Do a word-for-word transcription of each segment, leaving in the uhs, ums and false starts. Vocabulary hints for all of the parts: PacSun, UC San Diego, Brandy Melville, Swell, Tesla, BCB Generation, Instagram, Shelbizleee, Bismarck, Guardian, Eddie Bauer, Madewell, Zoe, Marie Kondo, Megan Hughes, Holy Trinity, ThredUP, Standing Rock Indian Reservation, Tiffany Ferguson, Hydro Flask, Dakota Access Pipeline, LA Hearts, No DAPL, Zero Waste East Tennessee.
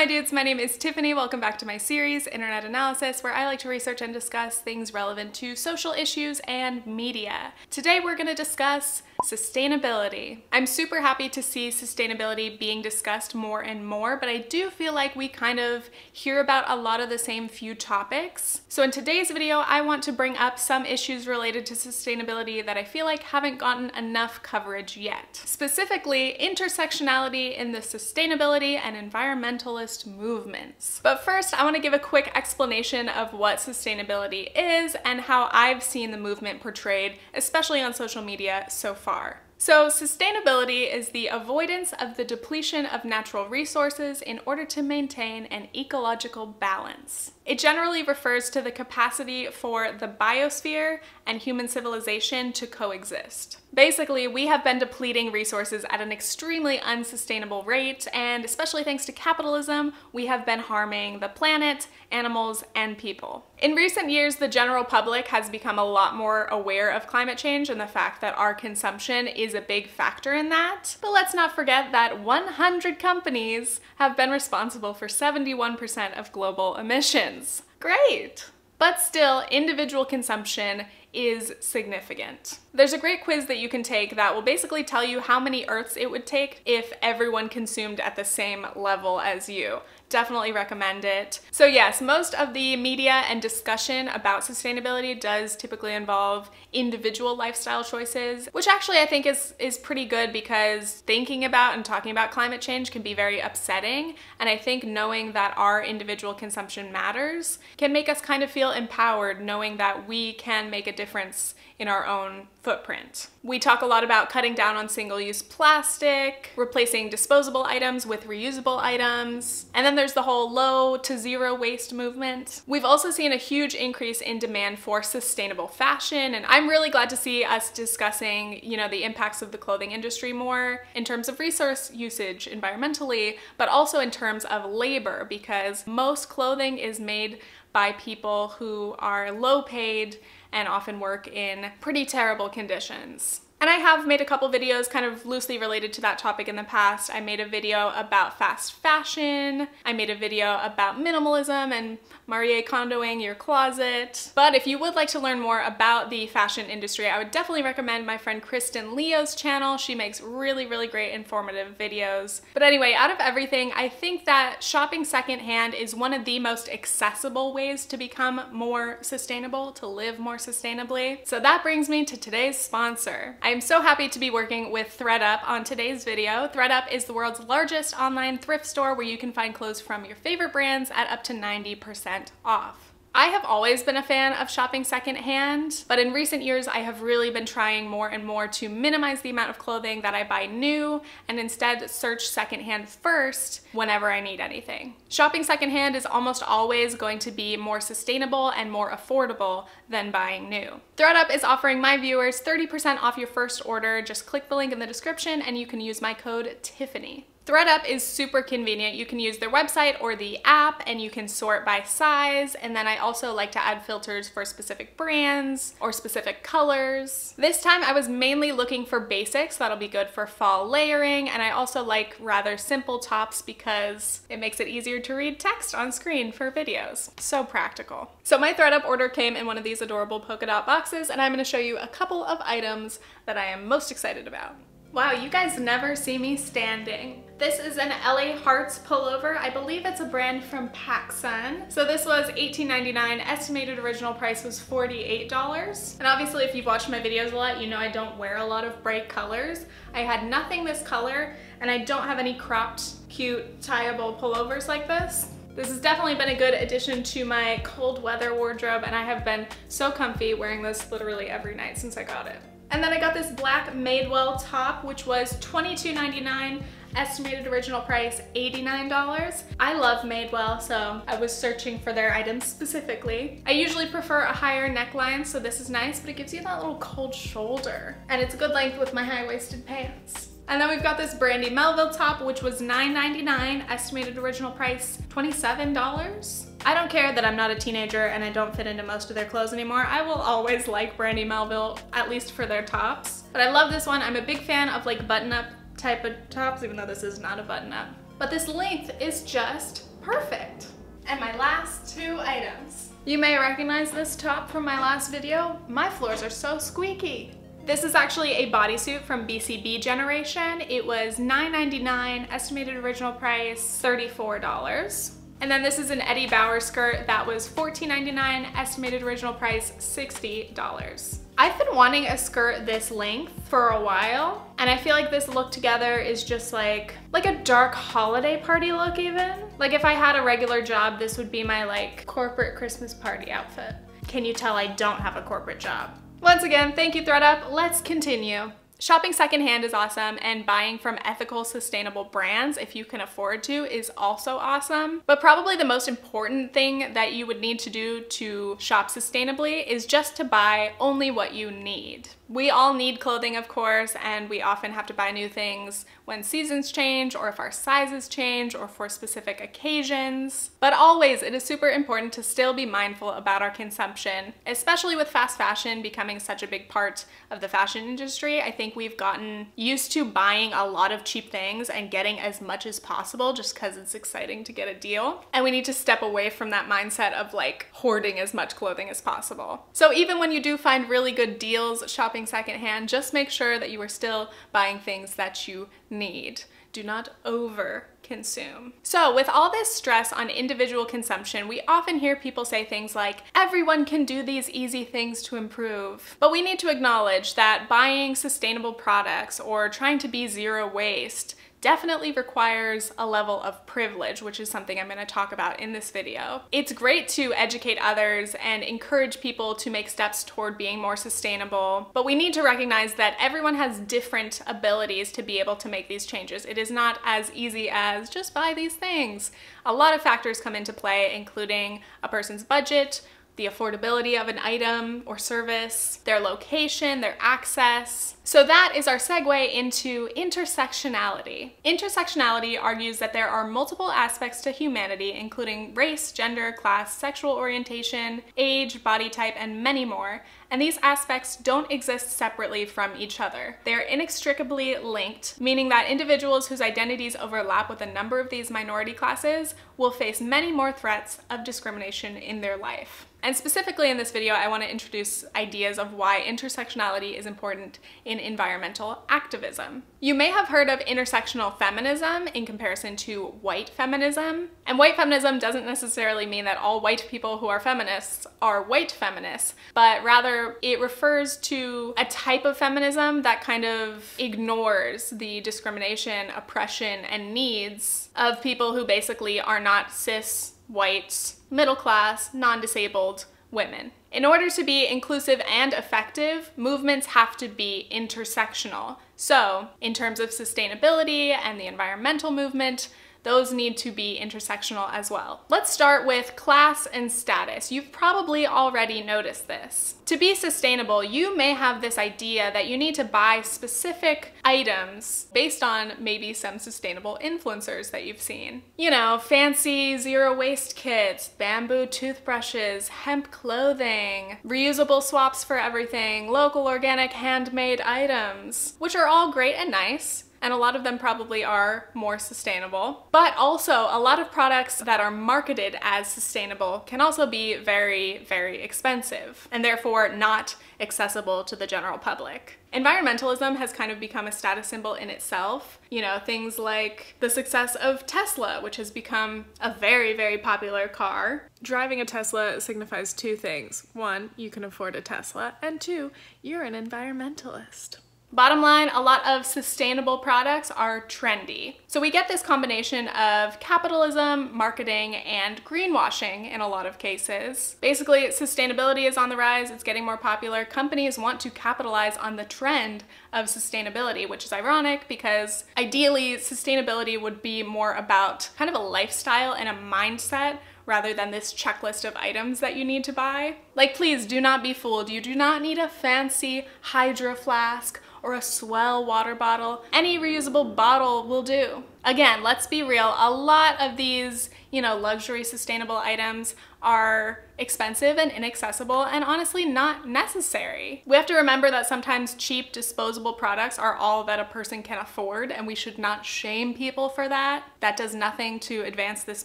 my dudes, my name is Tiffany. Welcome back to my series, Internet Analysis, where I like to research and discuss things relevant to social issues and media. Today we're going to discuss sustainability. I'm super happy to see sustainability being discussed more and more, but I do feel like we kind of hear about a lot of the same few topics. So in today's video, I want to bring up some issues related to sustainability that I feel like haven't gotten enough coverage yet. Specifically, intersectionality in the sustainability and environmentalist movements. But first, I want to give a quick explanation of what sustainability is and how I've seen the movement portrayed, especially on social media so far. So sustainability is the avoidance of the depletion of natural resources in order to maintain an ecological balance. It generally refers to the capacity for the biosphere and human civilization to coexist. Basically, we have been depleting resources at an extremely unsustainable rate, and especially thanks to capitalism, we have been harming the planet, animals, and people. In recent years, the general public has become a lot more aware of climate change and the fact that our consumption is a big factor in that. But let's not forget that one hundred companies have been responsible for seventy-one percent of global emissions. Great! But still, individual consumption is significant. There's a great quiz that you can take that will basically tell you how many Earths it would take if everyone consumed at the same level as you. Definitely recommend it. So yes, most of the media and discussion about sustainability does typically involve individual lifestyle choices, which actually I think is, is pretty good, because thinking about and talking about climate change can be very upsetting. And I think knowing that our individual consumption matters can make us kind of feel empowered, knowing that we can make a difference in our own footprint. We talk a lot about cutting down on single-use plastic, replacing disposable items with reusable items, and then there's the whole low to zero waste movement. We've also seen a huge increase in demand for sustainable fashion, and I'm really glad to see us discussing, you know, the impacts of the clothing industry more in terms of resource usage environmentally, but also in terms of labor, because most clothing is made by people who are low paid and often work in pretty terrible conditions. And I have made a couple videos kind of loosely related to that topic in the past. I made a video about fast fashion. I made a video about minimalism and Marie Kondoing your closet. But if you would like to learn more about the fashion industry, I would definitely recommend my friend Kristen Leo's channel. She makes really, really great informative videos. But anyway, out of everything, I think that shopping secondhand is one of the most accessible ways to become more sustainable, to live more sustainably. So that brings me to today's sponsor. I'm so happy to be working with ThredUp on today's video. ThredUp is the world's largest online thrift store where you can find clothes from your favorite brands at up to ninety percent off. I have always been a fan of shopping secondhand, but in recent years I have really been trying more and more to minimize the amount of clothing that I buy new and instead search secondhand first whenever I need anything. Shopping secondhand is almost always going to be more sustainable and more affordable than buying new. ThredUp is offering my viewers thirty percent off your first order. Just click the link in the description and you can use my code Tiffany. ThredUp is super convenient. You can use their website or the app and you can sort by size, and then I also like to add filters for specific brands or specific colors. This time I was mainly looking for basics. That'll be good for fall layering, and I also like rather simple tops because it makes it easier to read text on screen for videos. So practical. So my ThredUp order came in one of these adorable polka dot boxes, and I'm going to show you a couple of items that I am most excited about. Wow, you guys never see me standing. This is an L A Hearts pullover. I believe it's a brand from PacSun. So this was eighteen ninety-nine. Estimated original price was forty-eight dollars. And obviously if you've watched my videos a lot, you know I don't wear a lot of bright colors. I had nothing this color, and I don't have any cropped, cute, tieable pullovers like this. This has definitely been a good addition to my cold weather wardrobe, and I have been so comfy wearing this literally every night since I got it. And then I got this black Madewell top, which was twenty-two ninety-nine, estimated original price eighty-nine dollars. I love Madewell, so I was searching for their items specifically. I usually prefer a higher neckline, so this is nice, but it gives you that little cold shoulder. And it's a good length with my high-waisted pants. And then we've got this Brandy Melville top, which was nine ninety-nine, estimated original price twenty-seven dollars. I don't care that I'm not a teenager and I don't fit into most of their clothes anymore. I will always like Brandy Melville, at least for their tops. But I love this one. I'm a big fan of like button-up type of tops, even though this is not a button-up. But this length is just Perfect. And my last two items. You may recognize this top from my last video. My floors are so squeaky. This is actually a bodysuit from B C B Generation. It was nine ninety-nine, estimated original price thirty-four dollars. And then this is an Eddie Bauer skirt that was fourteen ninety-nine, estimated original price sixty dollars. I've been wanting a skirt this length for a while, and I feel like this look together is just like, like a dark holiday party look even. Like if I had a regular job, this would be my like corporate Christmas party outfit. Can you tell I don't have a corporate job? Once again, thank you, ThredUP. Let's continue. Shopping secondhand is awesome, and buying from ethical, sustainable brands, if you can afford to, is also awesome. But probably the most important thing that you would need to do to shop sustainably is just to buy only what you need. We all need clothing, of course, and we often have to buy new things when seasons change, or if our sizes change, or for specific occasions. But always, it is super important to still be mindful about our consumption, especially with fast fashion becoming such a big part of the fashion industry. I think we've gotten used to buying a lot of cheap things and getting as much as possible just because it's exciting to get a deal. And we need to step away from that mindset of like hoarding as much clothing as possible. So even when you do find really good deals shopping secondhand, just make sure that you are still buying things that you need. Do not over consume. So with all this stress on individual consumption, we often hear people say things like, everyone can do these easy things to improve. But we need to acknowledge that buying sustainable products or trying to be zero waste definitely requires a level of privilege, which is something I'm gonna talk about in this video. It's great to educate others and encourage people to make steps toward being more sustainable, but we need to recognize that everyone has different abilities to be able to make these changes. It is not as easy as just buy these things. A lot of factors come into play, including a person's budget, the affordability of an item or service, their location, their access. So that is our segue into intersectionality. Intersectionality argues that there are multiple aspects to humanity, including race, gender, class, sexual orientation, age, body type, and many more. And these aspects don't exist separately from each other. They are inextricably linked, meaning that individuals whose identities overlap with a number of these minority classes will face many more threats of discrimination in their life. And specifically in this video, I want to introduce ideas of why intersectionality is important in environmental activism. You may have heard of intersectional feminism in comparison to white feminism. And white feminism doesn't necessarily mean that all white people who are feminists are white feminists, but rather it refers to a type of feminism that kind of ignores the discrimination, oppression, and needs of people who basically are not cis, white, middle-class, non-disabled women. In order to be inclusive and effective, movements have to be intersectional. So, in terms of sustainability and the environmental movement, those need to be intersectional as well. Let's start with class and status. You've probably already noticed this. To be sustainable, you may have this idea that you need to buy specific items based on maybe some sustainable influencers that you've seen. You know, fancy zero waste kits, bamboo toothbrushes, hemp clothing, reusable swaps for everything, local organic handmade items, which are all great and nice. And a lot of them probably are more sustainable. But also, a lot of products that are marketed as sustainable can also be very, very expensive, and therefore not accessible to the general public. Environmentalism has kind of become a status symbol in itself. You know, things like the success of Tesla, which has become a very, very popular car. Driving a Tesla signifies two things. One, you can afford a Tesla, and two, you're an environmentalist. Bottom line, a lot of sustainable products are trendy. So we get this combination of capitalism, marketing, and greenwashing in a lot of cases. Basically, sustainability is on the rise, it's getting more popular. Companies want to capitalize on the trend of sustainability, which is ironic because ideally, sustainability would be more about kind of a lifestyle and a mindset rather than this checklist of items that you need to buy. Like, please do not be fooled. You do not need a fancy Hydro Flask or a Swell water bottle. Any reusable bottle will do. Again, let's be real. A lot of these, you know, luxury sustainable items are expensive and inaccessible and honestly not necessary. We have to remember that sometimes cheap disposable products are all that a person can afford, and we should not shame people for that. That does nothing to advance this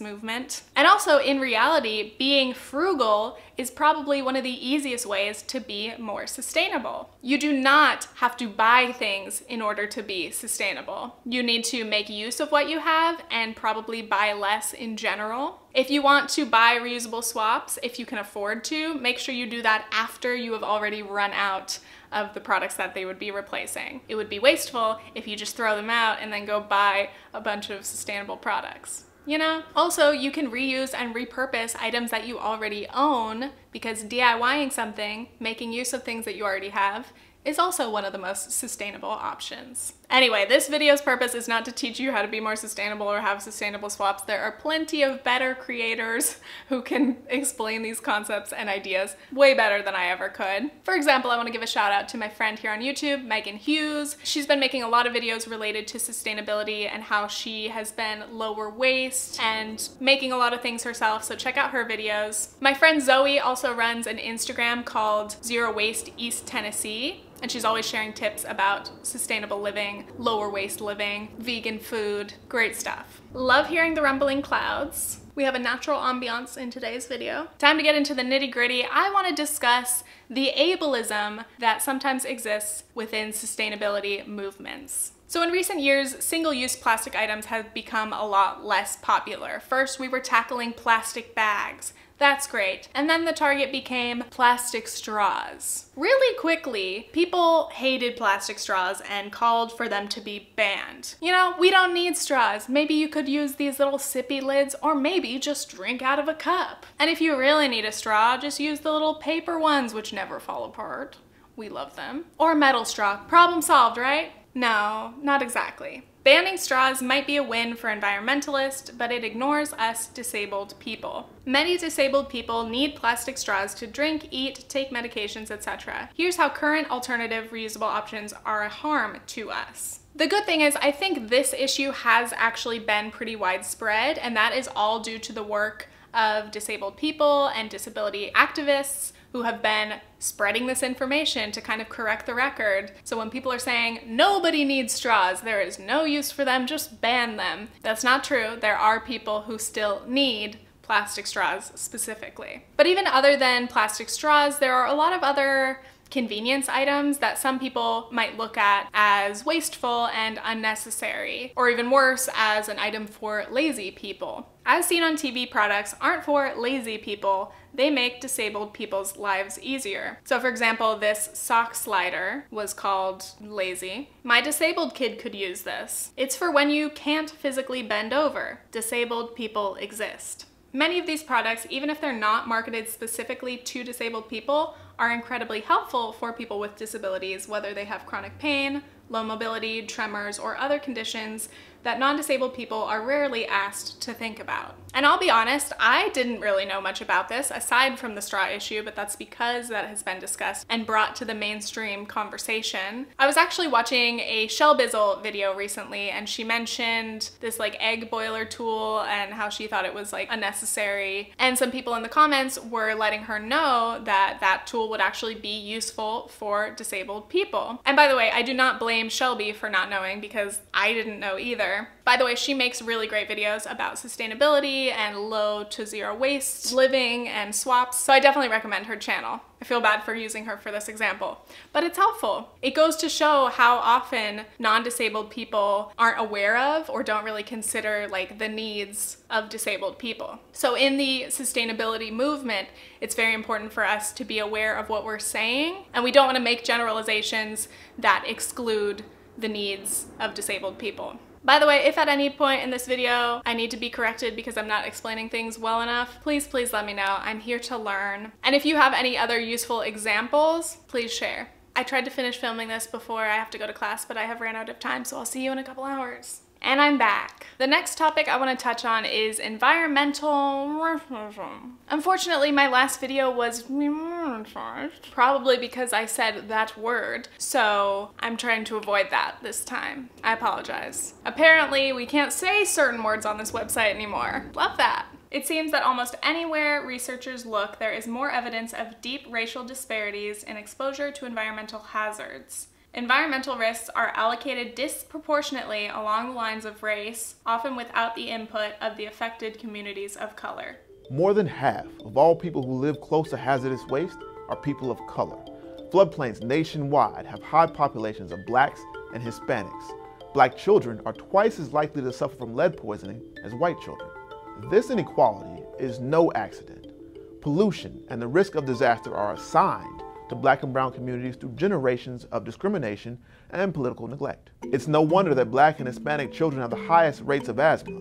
movement. And also, in reality, being frugal is probably one of the easiest ways to be more sustainable. You do not have to buy things in order to be sustainable. You need to make use of what you have and probably buy less in general. If you want to buy reusable swaps, if you can afford to, make sure you do that after you have already run out of the products that they would be replacing. It would be wasteful if you just throw them out and then go buy a bunch of sustainable products. You know? Also, you can reuse and repurpose items that you already own, because DIYing something, making use of things that you already have, is also one of the most sustainable options. Anyway, this video's purpose is not to teach you how to be more sustainable or have sustainable swaps. There are plenty of better creators who can explain these concepts and ideas way better than I ever could. For example, I want to give a shout out to my friend here on YouTube, Megan Hughes. She's been making a lot of videos related to sustainability and how she has been lower waste and making a lot of things herself, so check out her videos. My friend Zoe also runs an Instagram called Zero Waste East Tennessee, and she's always sharing tips about sustainable living, lower waste living, vegan food, great stuff. Love hearing the rumbling clouds. We have a natural ambiance in today's video. Time to get into the nitty-gritty. I want to discuss the ableism that sometimes exists within sustainability movements. So in recent years, single-use plastic items have become a lot less popular. First, we were tackling plastic bags. That's great. And then the target became plastic straws. Really quickly, people hated plastic straws and called for them to be banned. You know, we don't need straws. Maybe you could use these little sippy lids, or maybe just drink out of a cup. And if you really need a straw, just use the little paper ones, which never fall apart. We love them. Or metal straw. Problem solved, right? No, not exactly. Banning straws might be a win for environmentalists, but it ignores us disabled people. Many disabled people need plastic straws to drink, eat, take medications, et cetera. Here's how current alternative reusable options are a harm to us. The good thing is, I think this issue has actually been pretty widespread, and that is all due to the work of disabled people and disability activists who have been spreading this information to kind of correct the record. So when people are saying, nobody needs straws, there is no use for them, just ban them, that's not true. There are people who still need plastic straws specifically. But even other than plastic straws, there are a lot of other convenience items that some people might look at as wasteful and unnecessary, or even worse, as an item for lazy people. As seen on T V, products aren't for lazy people, they make disabled people's lives easier. So for example, this sock slider was called lazy. My disabled kid could use this. It's for when you can't physically bend over. Disabled people exist. Many of these products, even if they're not marketed specifically to disabled people, are incredibly helpful for people with disabilities, whether they have chronic pain, low mobility, tremors, or other conditions that non-disabled people are rarely asked to think about. And I'll be honest, I didn't really know much about this aside from the straw issue, but that's because that has been discussed and brought to the mainstream conversation. I was actually watching a Shelbizleee video recently, and she mentioned this like egg boiler tool and how she thought it was like unnecessary. And some people in the comments were letting her know that that tool would actually be useful for disabled people. And by the way, I do not blame Shelby for not knowing, because I didn't know either. By the way, she makes really great videos about sustainability and low to zero waste living and swaps, so I definitely recommend her channel. I feel bad for using her for this example, but it's helpful. It goes to show how often non-disabled people aren't aware of or don't really consider like the needs of disabled people. So in the sustainability movement, it's very important for us to be aware of what we're saying, and we don't want to make generalizations that exclude the needs of disabled people. By the way, if at any point in this video I need to be corrected because I'm not explaining things well enough, please, please let me know. I'm here to learn. And if you have any other useful examples, please share. I tried to finish filming this before I have to go to class, but I have ran out of time, so I'll see you in a couple hours. And I'm back. The next topic I want to touch on is environmental... Unfortunately, my last video was probably because I said that word, so I'm trying to avoid that this time. I apologize. Apparently, we can't say certain words on this website anymore. Love that. It seems that almost anywhere researchers look, there is more evidence of deep racial disparities in exposure to environmental hazards. Environmental risks are allocated disproportionately along the lines of race, often without the input of the affected communities of color. More than half of all people who live close to hazardous waste are people of color. Floodplains nationwide have high populations of blacks and Hispanics. Black children are twice as likely to suffer from lead poisoning as white children. This inequality is no accident. Pollution and the risk of disaster are assigned to black and brown communities through generations of discrimination and political neglect. It's no wonder that black and Hispanic children have the highest rates of asthma,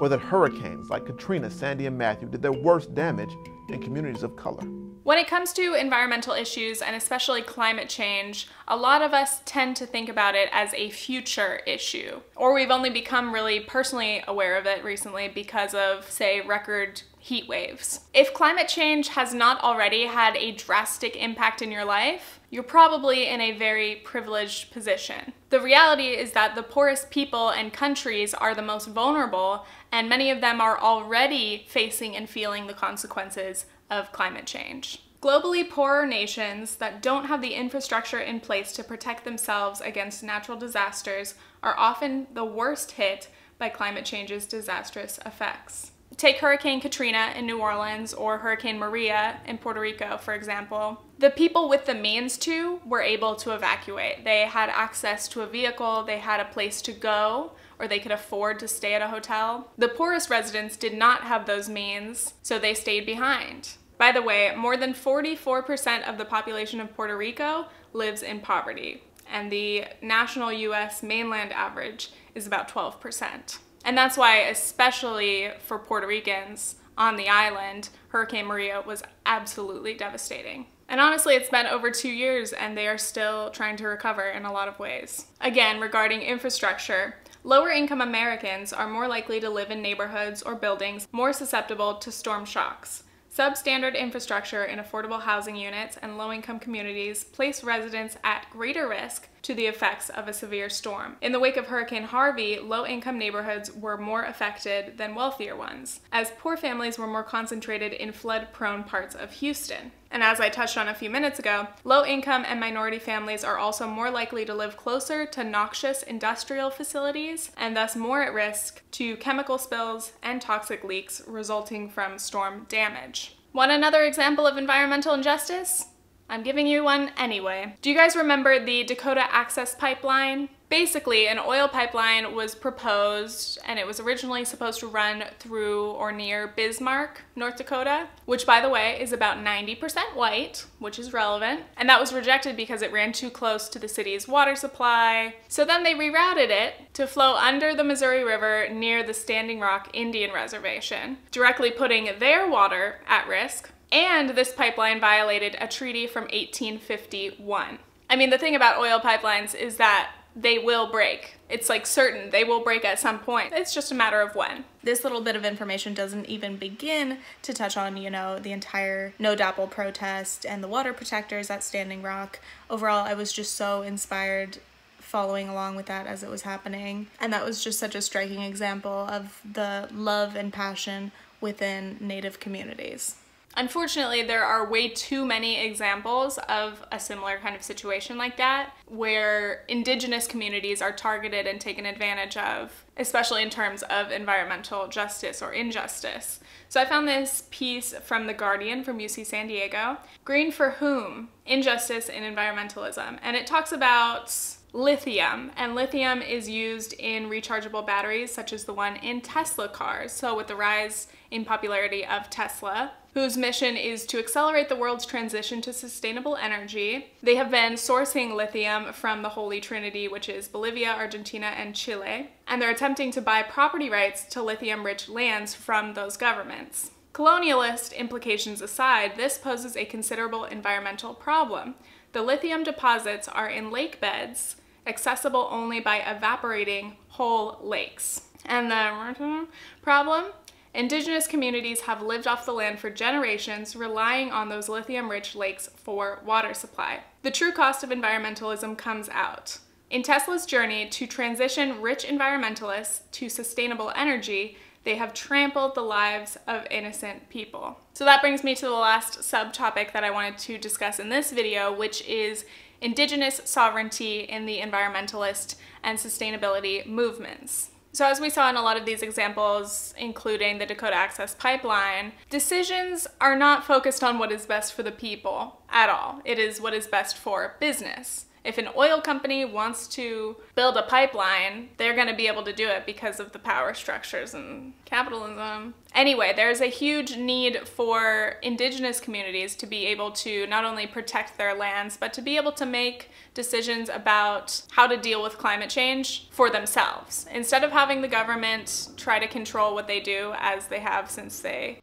or that hurricanes like Katrina, Sandy, and Matthew did their worst damage in communities of color. When it comes to environmental issues, and especially climate change, a lot of us tend to think about it as a future issue. Or we've only become really personally aware of it recently because of, say, record heat waves. If climate change has not already had a drastic impact in your life, you're probably in a very privileged position. The reality is that the poorest people and countries are the most vulnerable, and many of them are already facing and feeling the consequences of climate change. Globally, poorer nations that don't have the infrastructure in place to protect themselves against natural disasters are often the worst hit by climate change's disastrous effects. Take Hurricane Katrina in New Orleans or Hurricane Maria in Puerto Rico, for example. The people with the means to were able to evacuate. They had access to a vehicle, they had a place to go, or they could afford to stay at a hotel. The poorest residents did not have those means, so they stayed behind. By the way, more than forty-four percent of the population of Puerto Rico lives in poverty, and the national U S mainland average is about twelve percent. And that's why, especially for Puerto Ricans on the island, Hurricane Maria was absolutely devastating. And honestly, it's been over two years and they are still trying to recover in a lot of ways. Again, regarding infrastructure, lower income Americans are more likely to live in neighborhoods or buildings more susceptible to storm shocks. Substandard infrastructure in affordable housing units and low-income communities place residents at greater risk to the effects of a severe storm. In the wake of Hurricane Harvey, low-income neighborhoods were more affected than wealthier ones, as poor families were more concentrated in flood-prone parts of Houston. And as I touched on a few minutes ago, low-income and minority families are also more likely to live closer to noxious industrial facilities and thus more at risk to chemical spills and toxic leaks resulting from storm damage. Want another example of environmental injustice? I'm giving you one anyway. Do you guys remember the Dakota Access Pipeline? Basically, an oil pipeline was proposed and it was originally supposed to run through or near Bismarck, North Dakota, which by the way is about ninety percent white, which is relevant. And that was rejected because it ran too close to the city's water supply. So then they rerouted it to flow under the Missouri River near the Standing Rock Indian Reservation, directly putting their water at risk. And this pipeline violated a treaty from eighteen fifty-one. I mean, the thing about oil pipelines is that they will break. It's like certain they will break at some point. It's just a matter of when. This little bit of information doesn't even begin to touch on, you know, the entire No D A P L protest and the water protectors at Standing Rock. Overall, I was just so inspired following along with that as it was happening. And that was just such a striking example of the love and passion within Native communities. Unfortunately, there are way too many examples of a similar kind of situation like that, where indigenous communities are targeted and taken advantage of, especially in terms of environmental justice or injustice. So I found this piece from The Guardian from U C San Diego, Green for Whom? Injustice in Environmentalism. And it talks about lithium, and lithium is used in rechargeable batteries such as the one in Tesla cars. So with the rise in popularity of Tesla, whose mission is to accelerate the world's transition to sustainable energy, they have been sourcing lithium from the Holy Trinity, which is Bolivia, Argentina, and Chile, and they're attempting to buy property rights to lithium-rich lands from those governments. Colonialist implications aside, this poses a considerable environmental problem. The lithium deposits are in lake beds, accessible only by evaporating whole lakes. And the problem? Indigenous communities have lived off the land for generations, relying on those lithium-rich lakes for water supply. The true cost of environmentalism comes out. In Tesla's journey to transition rich environmentalists to sustainable energy, They have trampled the lives of innocent people. So that brings me to the last subtopic that I wanted to discuss in this video, which is Indigenous sovereignty in the environmentalist and sustainability movements. So as we saw in a lot of these examples, including the Dakota Access Pipeline, decisions are not focused on what is best for the people at all. It is what is best for business. If an oil company wants to build a pipeline, they're going to be able to do it because of the power structures and capitalism. Anyway, there's a huge need for indigenous communities to be able to not only protect their lands, but to be able to make decisions about how to deal with climate change for themselves, instead of having the government try to control what they do as they have since they...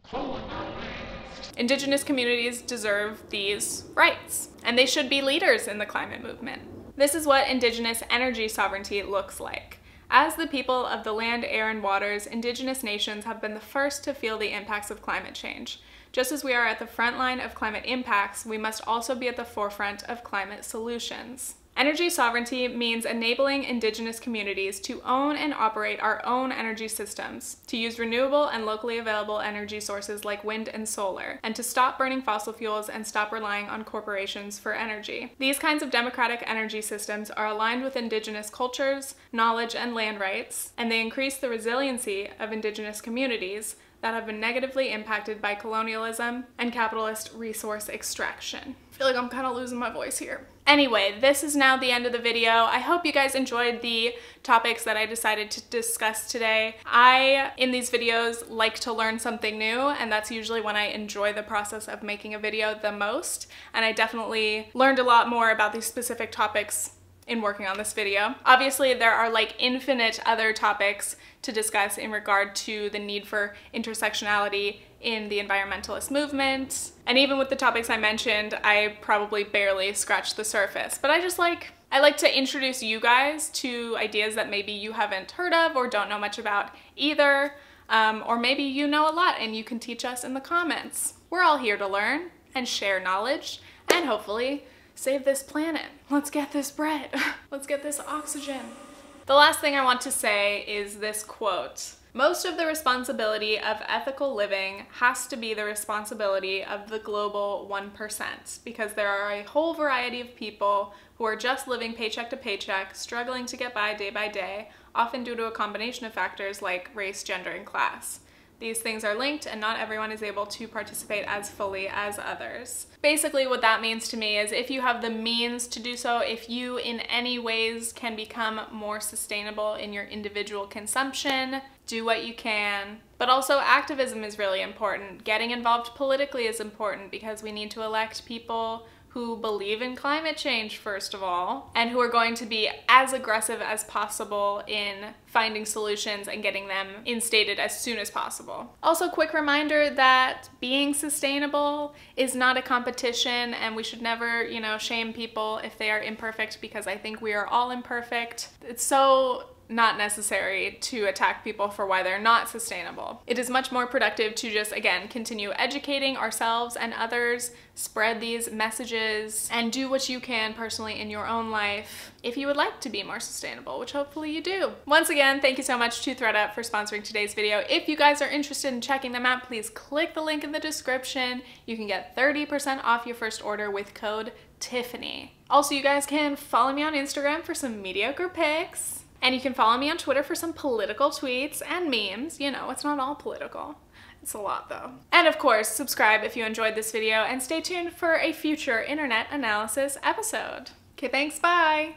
Indigenous communities deserve these rights, and they should be leaders in the climate movement. This is what Indigenous energy sovereignty looks like. As the people of the land, air, and waters, Indigenous nations have been the first to feel the impacts of climate change. Just as we are at the front line of climate impacts, we must also be at the forefront of climate solutions. Energy sovereignty means enabling Indigenous communities to own and operate our own energy systems, to use renewable and locally available energy sources like wind and solar, and to stop burning fossil fuels and stop relying on corporations for energy. These kinds of democratic energy systems are aligned with Indigenous cultures, knowledge, and land rights, and they increase the resiliency of Indigenous communities that have been negatively impacted by colonialism and capitalist resource extraction. I feel like I'm kind of losing my voice here. Anyway, this is now the end of the video. I hope you guys enjoyed the topics that I decided to discuss today. I, in these videos, like to learn something new, and that's usually when I enjoy the process of making a video the most, and I definitely learned a lot more about these specific topics in working on this video. Obviously, there are like infinite other topics to discuss in regard to the need for intersectionality in the environmentalist movement. And even with the topics I mentioned, I probably barely scratched the surface. But I just like, I like to introduce you guys to ideas that maybe you haven't heard of or don't know much about either. Um, or maybe you know a lot and you can teach us in the comments. We're all here to learn and share knowledge and hopefully save this planet. Let's get this bread. Let's get this oxygen. The last thing I want to say is this quote. Most of the responsibility of ethical living has to be the responsibility of the global one percent, because there are a whole variety of people who are just living paycheck to paycheck, struggling to get by day by day, often due to a combination of factors like race, gender, and class. These things are linked and not everyone is able to participate as fully as others. Basically what that means to me is if you have the means to do so, if you in any ways can become more sustainable in your individual consumption, do what you can. But also activism is really important. Getting involved politically is important because we need to elect people who believe in climate change, first of all, and who are going to be as aggressive as possible in finding solutions and getting them instated as soon as possible. Also, quick reminder that being sustainable is not a competition, and we should never, you know, shame people if they are imperfect, because I think we are all imperfect. It's so not necessary to attack people for why they're not sustainable. It is much more productive to just, again, continue educating ourselves and others, spread these messages, and do what you can personally in your own life if you would like to be more sustainable, which hopefully you do. Once again, thank you so much to ThredUP for sponsoring today's video. If you guys are interested in checking them out, please click the link in the description. You can get thirty percent off your first order with code Tiffany. Also, you guys can follow me on Instagram for some mediocre pics. And you can follow me on Twitter for some political tweets and memes. You know, it's not all political. It's a lot, though. And of course, subscribe if you enjoyed this video and stay tuned for a future internet analysis episode. Okay, thanks, bye!